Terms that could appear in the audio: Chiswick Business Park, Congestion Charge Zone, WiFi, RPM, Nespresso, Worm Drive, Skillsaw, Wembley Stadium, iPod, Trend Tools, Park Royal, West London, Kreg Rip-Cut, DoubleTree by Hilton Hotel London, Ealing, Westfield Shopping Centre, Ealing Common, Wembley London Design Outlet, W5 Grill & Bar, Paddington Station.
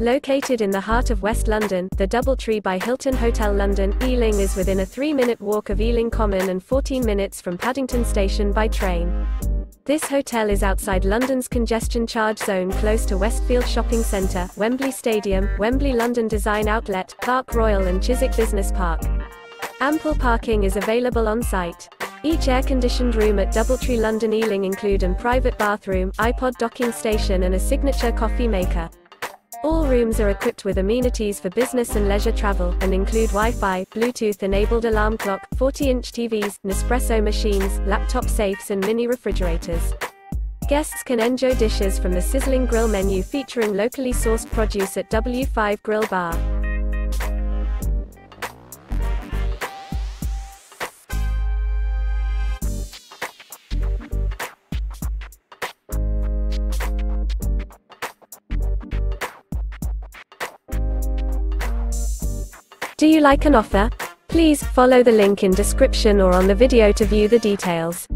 Located in the heart of West London, the DoubleTree by Hilton Hotel London, Ealing is within a 3-minute walk of Ealing Common and 14 minutes from Paddington Station by train. This hotel is outside London's congestion charge zone, close to Westfield Shopping Centre, Wembley Stadium, Wembley London Design Outlet, Park Royal and Chiswick Business Park. Ample parking is available on site. Each air-conditioned room at DoubleTree London Ealing include a private bathroom, iPod docking station and a signature coffee maker. All rooms are equipped with amenities for business and leisure travel, and include Wi-Fi, Bluetooth-enabled alarm clock, 40-inch TVs, Nespresso machines, laptop safes and mini refrigerators. Guests can enjoy dishes from the sizzling grill menu featuring locally sourced produce at W5 Grill Bar. Do you like an offer? Please follow the link in description or on the video to view the details.